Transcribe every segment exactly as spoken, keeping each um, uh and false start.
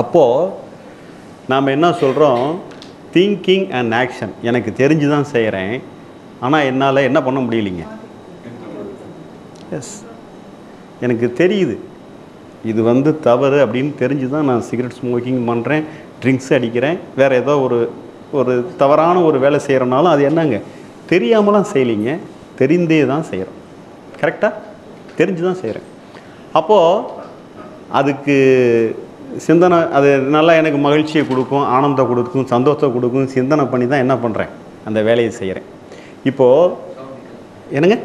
அப்போது நாம் என்ன சொல்கிறோம், திங்கிங் அண்ட் ஆக்ஷன். எனக்கு தெரிஞ்சு தான் செய்கிறேன், ஆனால் என்னால் என்ன பண்ண முடியலைங்க. எஸ், எனக்கு தெரியுது இது வந்து தவறு அப்படின்னு தெரிஞ்சு தான் நான் சிகரெட் ஸ்மோக்கிங் பண்ணுறேன், ட்ரிங்க்ஸ் அடிக்கிறேன், வேறு ஏதோ ஒரு ஒரு தவறான ஒரு வேலை செய்கிறனாலும் அது என்னங்க, தெரியாமலாம் செய்யலிங்க, தெரிந்தே தான் செய்கிறோம். கரெக்டாக தெரிஞ்சு தான் செய்கிறேன். அப்போது அதுக்கு சிந்தனை, அது நல்லா எனக்கு மகிழ்ச்சியை கொடுக்கும், ஆனந்தம் கொடுக்கும், சந்தோஷத்தை கொடுக்கும், சிந்தனை பண்ணி தான் என்ன பண்ணுறேன், அந்த வேலையை செய்கிறேன். இப்போது என்னங்க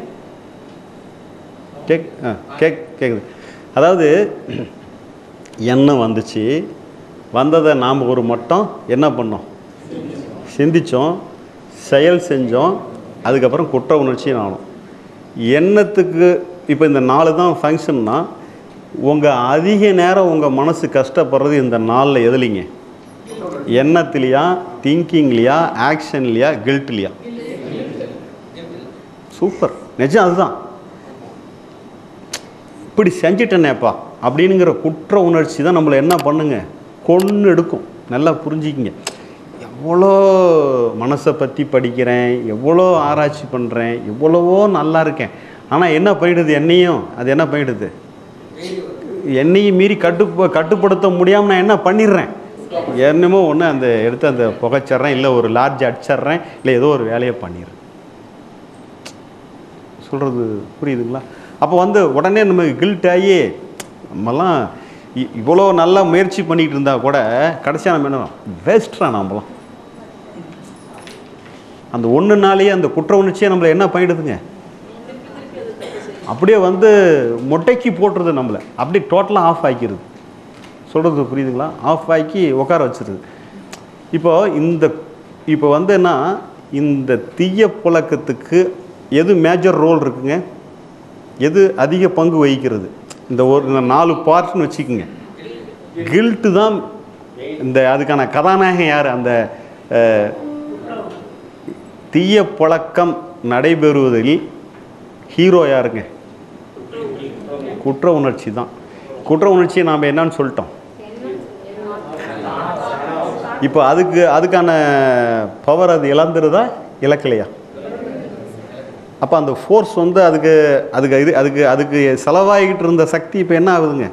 கேக் ஆ கேக் கேட்குது. அதாவது எண்ணம் வந்துச்சு, வந்ததை நாம் ஒரு மட்டும் என்ன பண்ணோம், சிந்தித்தோம், செயல் செஞ்சோம், அதுக்கப்புறம் குற்ற உணர்ச்சியும் ஆனோம். எண்ணத்துக்கு இப்போ இந்த நாலு தான் ஃபங்க்ஷன்னா, உங்கள் அதிக நேரம் உங்கள் மனசு கஷ்டப்படுறது இந்த நாளில் எதுலிங்க, எண்ணத்துலையா, திங்கிங்லையா, ஆக்ஷன்லையா, கில்ட்லையா? சூப்பர், நிஜம். அதுதான் இப்படி செஞ்சிட்டேனேப்பா அப்படிங்கிற குற்ற உணர்ச்சி தான் நம்மளை என்ன பண்ணுங்க, கொன்று எடுக்கும். நல்லா புரிஞ்சிக்கிங்க, எவ்வளோ மனசை பற்றி படிக்கிறேன், எவ்வளோ ஆராய்ச்சி பண்ணுறேன், எவ்வளவோ நல்லா இருக்கேன், ஆனால் என்ன போயிடுது, என்னையும் அது என்ன போயிடுது, என்னையும் மீறி கட்டு கட்டுப்படுத்த முடியாமல் நான் என்ன பண்ணிடுறேன், என்னமோ ஒன்று அந்த எடுத்து அந்த புகைச்சிட்றேன், இல்லை ஒரு லார்ஜ் அடிச்சிட்றேன், இல்லை ஏதோ ஒரு வேலையை பண்ணிடுறேன். சொல்கிறது புரியுதுங்களா? அப்போ வந்து உடனே நமக்கு கில்ட் ஆகி நம்மலாம் இவ்வளோ நல்லா முயற்சி பண்ணிகிட்டு இருந்தால் கூட கடைசியாக நம்ம என்ன வேஸ்ட்ரா, நம்மளாம் அந்த ஒன்றுனாலேயே அந்த குற்ற உணர்ச்சியை நம்மளை என்ன பண்ணிடுதுங்க, அப்படியே வந்து மொட்டைக்கு போட்டுருது, நம்மளை அப்படியே டோட்டலாக ஆஃப் ஆக்கிடுது. சொல்கிறது புரியுதுங்களா? ஆஃப் ஆக்கி உட்கார வச்சிருது. இப்போது இந்த இப்போ வந்து என்ன, இந்த தீய புழக்கத்துக்கு எது மேஜர் ரோல் இருக்குங்க, எது அதிக பங்கு வகிக்கிறது? இந்த ஒரு இந்த நாலு பார்ட்னு வச்சுக்கோங்க. கில்ட்டு தான் இந்த அதுக்கான கதாநாயகன். யார்? அந்த தீய பழக்கம் நடைபெறுவதில் ஹீரோ யாருங்க? குற்ற உணர்ச்சி தான். குற்ற உணர்ச்சியை நாம் என்னன்னு சொல்லிட்டோம். இப்போ அதுக்கு அதுக்கான பவர் அது இழந்துருதா, இழக்கலையா? அப்போ அந்த ஃபோர்ஸ் வந்து அதுக்கு அதுக்கு இது அதுக்கு அதுக்கு செலவாகிக்கிட்டு இருந்த சக்தி இப்போ என்ன ஆகுதுங்க,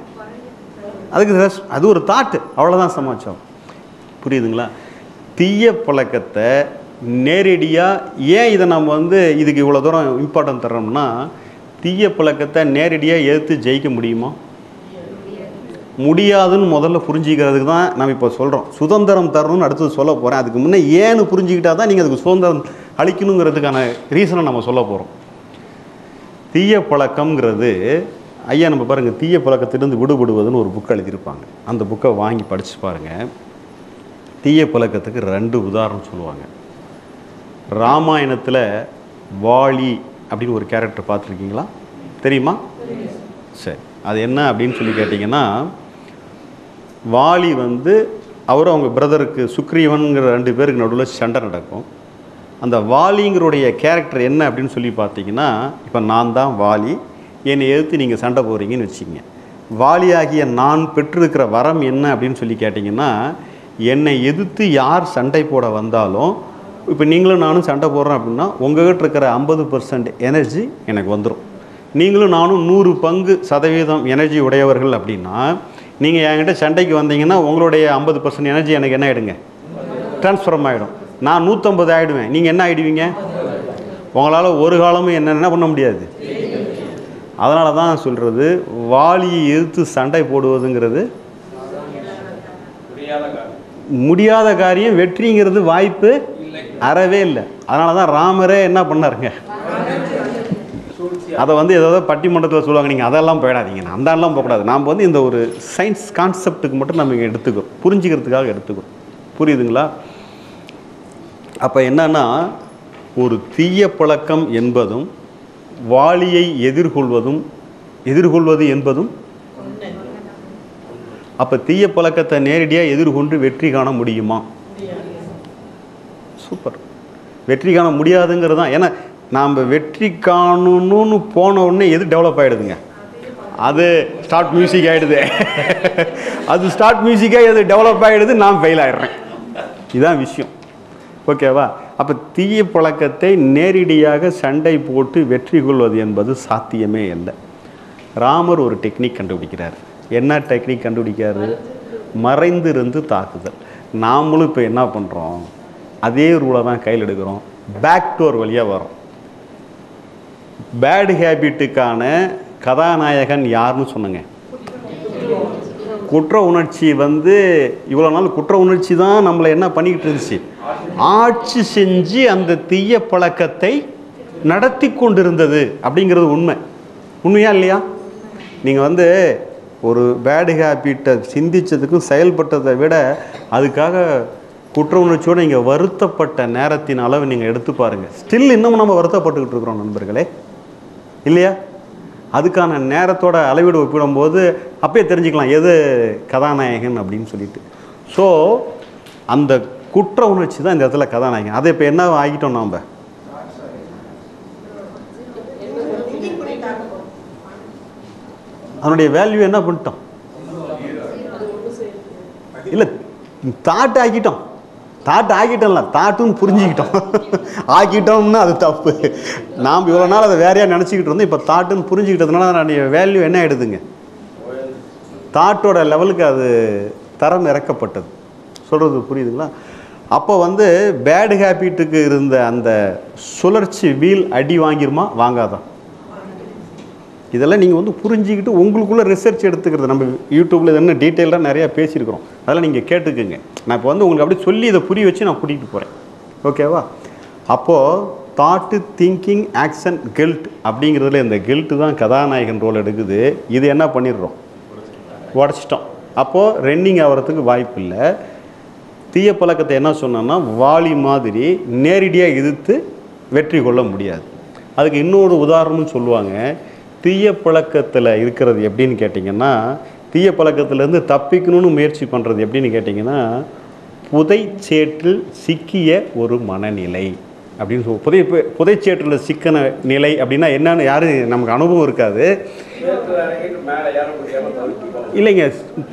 அதுக்கு அது ஒரு தாட்டு, அவ்வளோதான் சமாச்சாரம். புரியுதுங்களா? தீய பழக்கத்தை நேரடியாக ஏன் இதை நம்ம வந்து இதுக்கு இவ்வளோ தூரம் இம்பார்ட்டன்ட் தர்றோம்னா, தீய பழக்கத்தை நேரடியாக எதிர்த்து ஜெயிக்க முடியுமா? முடியாதுன்னு முதல்ல புரிஞ்சுக்கிறதுக்கு தான் நம்ம இப்போ சொல்கிறோம். சுதந்திரம் தரணும்னு அடுத்தது சொல்ல போகிறேன். அதுக்கு முன்னே ஏன்னு புரிஞ்சுக்கிட்டா தான் நீங்கள் அதுக்கு சுதந்திரம் அளிக்கணுங்கிறதுக்கான ரீசனை நம்ம சொல்ல போகிறோம். தீய பழக்கம்ங்கிறது ஐயா நம்ம பாருங்கள், தீய பழக்கத்திலிருந்து விடுபடுவதுன்னு ஒரு புக் எழுதியிருப்பாங்க. அந்த புக்கை வாங்கி படித்து பாருங்கள். தீய பழக்கத்துக்கு ரெண்டு உதாரணம் சொல்லுவாங்க. ராமாயணத்தில் வாலி அப்படின்னு ஒரு கேரக்டர் பார்த்துருக்கீங்களா? தெரியுமா? சரி, அது என்ன அப்படின்னு சொல்லி கேட்டிங்கன்னா, வாலி வந்து அவரும் அவங்க பிரதருக்கு சுக்ரீவனுங்கிற ரெண்டு பேருக்கு நடுவில் சண்டை நடக்கும். அந்த வாலிங்கிறோடைய கேரக்டர் என்ன அப்படின்னு சொல்லி பார்த்தீங்கன்னா, இப்போ நான் தான் வாலி, என்னை எதிர்த்து நீங்கள் சண்டை போகிறீங்கன்னு வச்சுக்கோங்க. வாலியாகிய நான் பெற்றிருக்கிற வரம் என்ன அப்படின்னு சொல்லி கேட்டிங்கன்னா, என்னை எதிர்த்து யார் சண்டை போட வந்தாலும், இப்போ நீங்களும் நானும் சண்டை போடுறோம் அப்படின்னா, உங்கள்கிட்ட இருக்கிற ஐம்பது பர்சன்ட் எனர்ஜி எனக்கு வந்துடும். நீங்களும் நானும் நூறு பங்கு சதவீதம் எனர்ஜி உடையவர்கள் அப்படின்னா, நீங்கள் என்கிட்ட சண்டைக்கு வந்தீங்கன்னா உங்களுடைய ஐம்பது பர்சன்ட் எனர்ஜி எனக்கு என்ன ஆகிடுங்க, ட்ரான்ஸ்ஃபரம் ஆகிடும். நான் நூற்றம்பது ஆகிடுவேன், நீங்கள் என்ன ஆகிடுவீங்க? உங்களால் ஒரு காலமும் என்ன என்ன பண்ண முடியாது. அதனால தான் சொல்கிறது, வாலியை எதிர்த்து சண்டை போடுவதுங்கிறது முடியாத காரியம், வெற்றிங்கிறது வாய்ப்பு அறவே இல்லை. அதனால தான் ராமரே என்ன பண்ணாருங்க, அதை வந்து ஏதாவது பட்டிமன்றத்தில் சொல்லுவாங்க, நீங்கள் அதெல்லாம் போயிடாதீங்க, நான் அந்தாலாம் போகக்கூடாது. நாம் வந்து இந்த ஒரு சயின்ஸ் கான்செப்டுக்கு மட்டும் நம்ம இங்கே எடுத்துக்கிறோம், புரிஞ்சுக்கிறதுக்காக எடுத்துக்கிறோம். புரியுதுங்களா? அப்போ என்னன்னா, ஒரு தீய பழக்கம் என்பதும் வாலியை எதிர்கொள்வதும் எதிர்கொள்வது என்பதும். அப்போ தீய பழக்கத்தை நேரடியாக எதிர்கொண்டு வெற்றி காண முடியுமா? சூப்பர், வெற்றி காண முடியாதுங்கிறது தான். ஏன்னா நாம் வெற்றி காணணும்னு போன உடனே எது டெவலப் ஆகிடுதுங்க, That's start music. That's start music. Develop by it, I fail. This is the issue. Okay, அப்ப தீய பழக்கத்தை நேரடியாக சண்டை போட்டு வெற்றி கொள்வது என்பது சாத்தியமே இல்லை. ராமர் ஒரு டெக்னிக் கண்டுபிடிக்கிறார். என்ன டெக்னிக் கண்டுபிடிக்கிறாரு? மறைந்திருந்து தாக்குதல். நாமளும் இப்ப என்ன பண்றோம்? அதே ரூலை தான் கையில் எடுக்கிறோம். பேக் டோர் வழியா வரோம். பேட் ஹேபிட்டுக்கான கதாநாயகன் யாருன்னு சொன்னங்க? குற்ற உணர்ச்சி வந்து இவ்வளவு நாள் குற்ற உணர்ச்சி தான் நம்மள என்ன பண்ணிக்கிட்டு இருந்துச்சு? ஆட்சி செஞ்சு அந்த தீய பழக்கத்தை நடத்தி கொண்டிருந்தது அப்படிங்கிறது உண்மை. உண்மையா இல்லையா? நீங்கள் வந்து ஒரு பேட் ஹேபிட்டை சிந்திச்சதுக்கும் செயல்பட்டதை விட அதுக்காக குற்ற உணர்ச்சியோடு நீங்கள் வருத்தப்பட்ட நேரத்தின் அளவு நீங்கள் எடுத்து பாருங்கள். ஸ்டில் இன்னமும் நம்ம வருத்தப்பட்டுக்கிட்டு இருக்கிறோம் நண்பர்களே, இல்லையா? அதுக்கான நேரத்தோட அளவீடு ஒப்பிடும்போது அப்பயே தெரிஞ்சுக்கலாம் எது கதாநாயகன் அப்படின்னு சொல்லிட்டு. ஸோ அந்த குற்ற உணர்ச்சி தான் இந்த இடத்துல கதாநாயகன். அதை இப்போ என்ன ஆகிட்டோம்? நாம் அவனுடைய வேல்யூ என்ன பண்ணிட்டோம்? இல்லை, தாட் ஆக்கிட்டோம். தாட் ஆக்கிட்டோம்ல, தாட்டும் புரிஞ்சுக்கிட்டோம். ஆக்கிட்டோம்னா அது தப்பு. நாம் இவ்வளோ நாள் அதை வேறையாக நினச்சிக்கிட்டு இருந்தோம். இப்போ தாட்டுன்னு புரிஞ்சுக்கிட்டதுனால அதனுடைய வேல்யூ என்ன ஆகிடுதுங்க? தாட்டோட லெவலுக்கு அது தரம் இறக்கப்பட்டது. சொல்கிறது புரியுதுங்களா? அப்போ வந்து பேட் ஹேபிட்டுக்கு இருந்த அந்த சுழற்சி வீல் அடி வாங்கிருமா? வாங்காதான். இதெல்லாம் நீங்கள் வந்து புரிஞ்சுக்கிட்டு உங்களுக்குள்ளே ரிசர்ச் எடுத்துக்கிறது. நம்ம யூடியூப்பில் இது என்ன டீட்டெயிலாக நிறையா பேசியிருக்கிறோம், அதெல்லாம் நீங்கள் கேட்டுக்குங்க. நான் இப்போ வந்து உங்களுக்கு அப்படி சொல்லி இதை புரிய வச்சு நான் கூட்டிகிட்டு போகிறேன். ஓகேவா? அப்போது தாட்டு, திங்கிங், ஆக்ஷன், கில்ட் அப்படிங்கிறதுல இந்த கில்ட்டு தான் கதாநாயகன் ரோல் எடுக்குது. இது என்ன பண்ணிடுறோம்? உடச்சிட்டோம். அப்போது ரன்னிங் ஆகிறதுக்கு வாய்ப்பு இல்லை. தீய பழக்கத்தை என்ன சொன்னோன்னா வாளி மாதிரி நேரடியாக எதிர்த்து வெற்றி கொள்ள முடியாது. அதுக்கு இன்னொரு உதாரணம்னு சொல்லுவாங்க. தீய பழக்கத்தில் இருக்கிறது எப்படின்னு கேட்டிங்கன்னா, தீய பழக்கத்திலேருந்து தப்பிக்கணும்னு முயற்சி பண்ணுறது எப்படின்னு கேட்டிங்கன்னா, புதைச்சேற்றில் சிக்கிய ஒரு மனநிலை அப்படின்னு சொல்லுவோம். புதை புதைச்சேற்றில் சிக்கின நிலை அப்படின்னா என்னன்னு யாரும் நமக்கு அனுபவம் இருக்காது இல்லைங்க.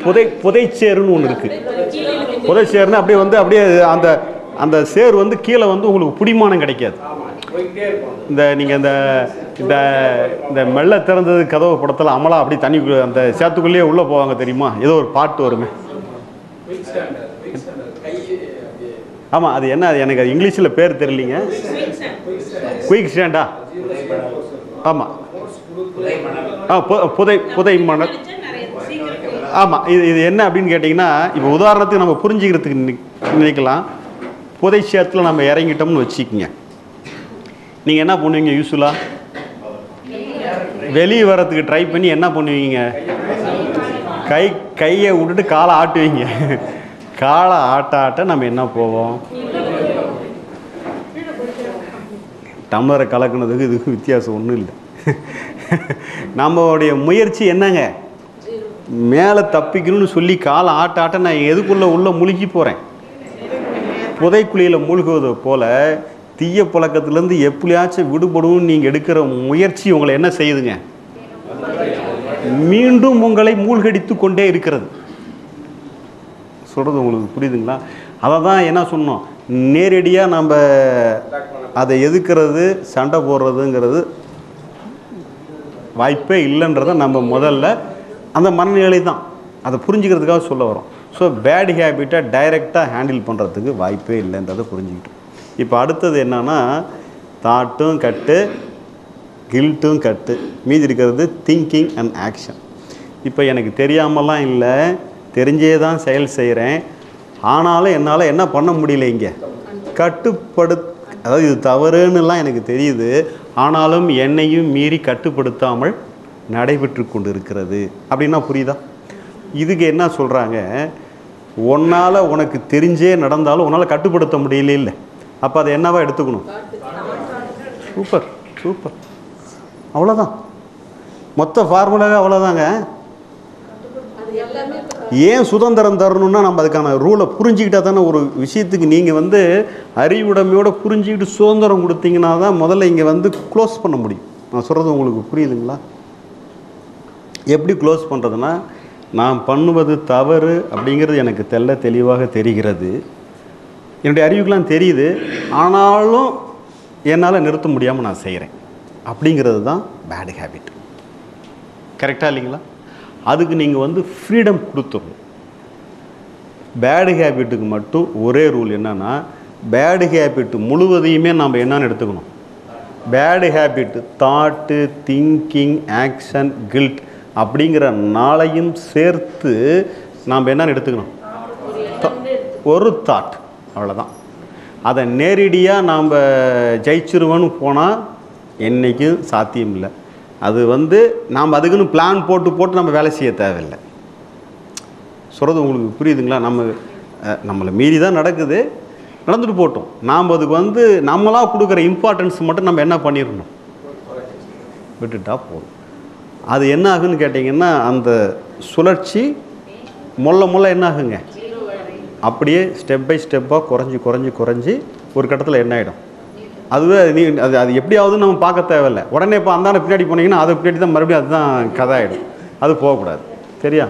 புதை புதைச்சேருன்னு ஒன்று இருக்குது. புதைச்சேருன்னு அப்படியே வந்து அப்படியே அந்த அந்த சேர் வந்து கீழே வந்து உங்களுக்கு பிடிமானம் கிடைக்காது. இந்த நீங்கள் இந்த இந்த இந்த மெல்ல திறந்தது கதவு படத்தில் அமலா அப்படி தண்ணி அந்த சேத்துக்குள்ளேயே உள்ளே போவாங்க தெரியுமா? ஏதோ ஒரு பாட்டு வருமே. ஆமாம், அது என்ன? அது எனக்கு இங்கிலீஷில் பேர் தெரியலிங்க. குயிக் ஸ்டாண்டா? ஆமாம். ஆ, புதை புதை மணல். ஆமாம். இது இது என்ன அப்படின்னு கேட்டிங்கன்னா, இப்போ உதாரணத்துக்கு நம்ம புரிஞ்சுக்கிறதுக்கு நினைக்கலாம். புதை சேத்துல நம்ம இறங்கிட்டோம்னு வச்சுக்கோங்க. நீங்கள் என்ன பண்ணுவீங்க? யூஸ்வலாக வெளியே வரத்துக்கு ட்ரை பண்ணி என்ன பண்ணுவீங்க? கை கையை விட்டுட்டு காலை ஆட்டுவீங்க. காலை ஆட்ட ஆட்ட நம்ம என்ன போவோம்? டம்ளரை கலக்குனதுக்கு இதுக்கு வித்தியாசம் ஒன்றும் இல்லை. நம்மளுடைய முயற்சி என்னங்க? மேலே தப்பிக்கணும்னு சொல்லி காலை ஆட்ட ஆட்ட நான் எதுக்குள்ளே உள்ளே முழுகி போகிறேன்? புதைக்குழியில் மூழ்குவது போல் தீய பழக்கத்திலேருந்து எப்படியாச்சும் விடுபடும் நீங்கள் எடுக்கிற முயற்சி உங்களை என்ன செய்யுதுங்க? மீண்டும் உங்களை மூழ்கடித்து கொண்டே இருக்கிறது. சொல்கிறது உங்களுக்கு புரியுதுங்களா? அதை தான் என்ன சொன்னோம்? நேரடியாக நம்ம அதை எதுக்கிறது, சண்டை போடுறதுங்கிறது வாய்ப்பே இல்லைன்றத நம்ம முதல்ல அந்த மனநிலை தான் அதை புரிஞ்சுக்கிறதுக்காக சொல்ல வரோம். ஸோ பேட் ஹேபிட்டை டைரெக்டாக ஹேண்டில் பண்ணுறதுக்கு வாய்ப்பே இல்லைன்றதை புரிஞ்சுக்கிட்டோம். இப்போ அடுத்தது என்னன்னா, தாட்டும் கட்டு, கில்ட்டும் கட்டு, மீதி இருக்கிறது திங்கிங் அண்ட் ஆக்ஷன். இப்போ எனக்கு தெரியாமலாம் இல்லை, தெரிஞ்சே தான் செயல் செய்கிறேன். ஆனாலும் என்னால் என்ன பண்ண முடியல இங்கே கட்டுப்படு, அதாவது இது தவறுன்னுலாம் எனக்கு தெரியுது, ஆனாலும் என்னையும் மீறி கட்டுப்படுத்தாமல் நடைபெற்று கொண்டு இருக்கிறது அப்படின்னா புரியுதா? இதுக்கு என்ன சொல்கிறாங்க? உன்னால் உனக்கு தெரிஞ்சே நடந்தாலும் உன்னால் கட்டுப்படுத்த முடியல இல்லை, அப்போ அதை என்னவா எடுத்துக்கணும்? சூப்பர் சூப்பர், அவ்வளோதான். மொத்த ஃபார்முலாவே அவ்வளோதாங்க. ஏன் சுதந்திரம் தரணும்னா நம்ம அதுக்கான ரூலை புரிஞ்சுக்கிட்டா தானே. ஒரு விஷயத்துக்கு நீங்கள் வந்து அறிவுடைமையோடு புரிஞ்சுக்கிட்டு சுதந்திரம் கொடுத்தீங்கன்னா தான் முதல்ல இங்கே வந்து க்ளோஸ் பண்ண முடியும். நான் சொல்கிறது உங்களுக்கு புரியுதுங்களா? எப்படி க்ளோஸ் பண்ணுறதுனா, நான் பண்ணுவது தவறு அப்படிங்கிறது எனக்கு தெல்ல தெளிவாக தெரிகிறது, என்னுடைய அறிவுக்கெலாம் தெரியுது, ஆனாலும் என்னால் நிறுத்த முடியாமல் நான் செய்கிறேன் அப்படிங்கிறது தான் பேட் ஹேபிட். கரெக்டாக இல்லைங்களா? அதுக்கு நீங்கள் வந்து ஃப்ரீடம் கொடுத்துடணும். பேட் ஹேபிட்டுக்கு மட்டும் ஒரே ரூல் என்னென்னா, பேட் ஹேபிட்டு முழுவதையுமே நாம் என்னென்னு எடுத்துக்கணும். Bad habit thought, thinking, action, guilt அப்படிங்கிற நாளையும் சேர்த்து நாம் என்னென்னு எடுத்துக்கணும். ஒரு தாட், அவ்வளோதான். அதை நேரடியாக நாம் ஜெயிச்சிருவோன்னு போனால் என்றைக்கும் சாத்தியம் இல்லை. அது வந்து நாம் அதுக்குன்னு பிளான் போட்டு போட்டு நம்ம வேலை செய்ய தேவையில்லை. சொல்கிறது உங்களுக்கு புரியுதுங்களா? நம்ம நம்மளை மீறி தான் நடக்குது, நடந்துட்டு போட்டோம். நாம் அதுக்கு வந்து நம்மளாக கொடுக்குற இம்பார்ட்டன்ஸ் மட்டும் நம்ம என்ன பண்ணிடணும், விட்டுட்டா போதும். அது என்ன ஆகுன்னு கேட்டிங்கன்னா, அந்த சுழற்சி முள்ள முள்ள என்ன ஆகுங்க, அப்படியே ஸ்டெப் பை ஸ்டெப்பாக குறைஞ்சி குறைஞ்சி குறைஞ்சி ஒரு கட்டத்தில் என்ன ஆகிடும், அதுவே நீ அது அது எப்படியாவது நம்ம பார்க்க தேவையில்லை. உடனே இப்போ அந்தாண்ட பின்னாடி போனீங்கன்னா அதை பின்னாடி தான் மறுபடியும் அதுதான் கதை ஆகிடும். அது போகக்கூடாது. சரியா?